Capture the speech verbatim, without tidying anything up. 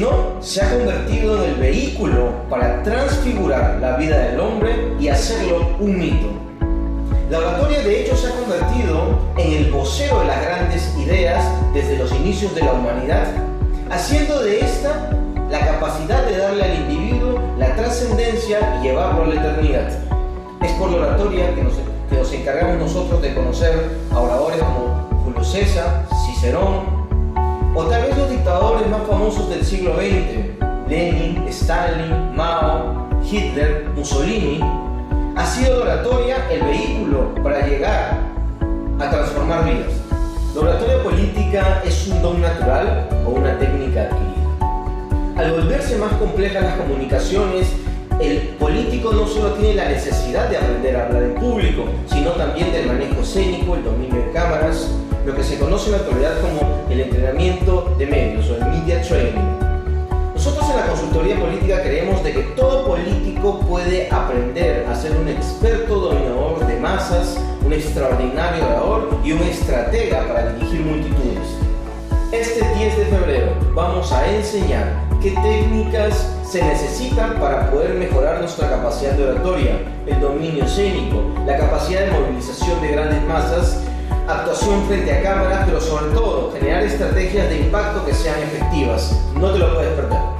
sino se ha convertido en el vehículo para transfigurar la vida del hombre y hacerlo un mito. La oratoria de hecho se ha convertido en el vocero de las grandes ideas desde los inicios de la humanidad, haciendo de esta la capacidad de darle al individuo la trascendencia y llevarlo a la eternidad. Es por la oratoria que nos, que nos encargamos nosotros de conocer a oradores como Julio César, Cicerón, o tal vez los dictadores más famosos del siglo veinte, Lenin, Stalin, Mao, Hitler, Mussolini. Ha sido la oratoria el vehículo para llegar a transformar vidas. La oratoria política es un don natural o una técnica adquirida. Al volverse más complejas las comunicaciones, el político no solo tiene la necesidad de aprender a hablar en público, sino también del manejo escénico, el dominio de cámaras, lo que se conoce en la actualidad como el entrenamiento de medios o el media training. Nosotros en la consultoría política creemos de que todo político puede aprender a ser un experto dominador de masas, un extraordinario orador y un estratega para dirigir multitudes. Este diez de febrero vamos a enseñar qué técnicas se necesitan para poder mejorar nuestra capacidad de oratoria, el dominio escénico, la capacidad de movilización de grandes masas, actuación frente a cámaras, pero sobre todo generar estrategias de impacto que sean efectivas. No te lo puedes perder.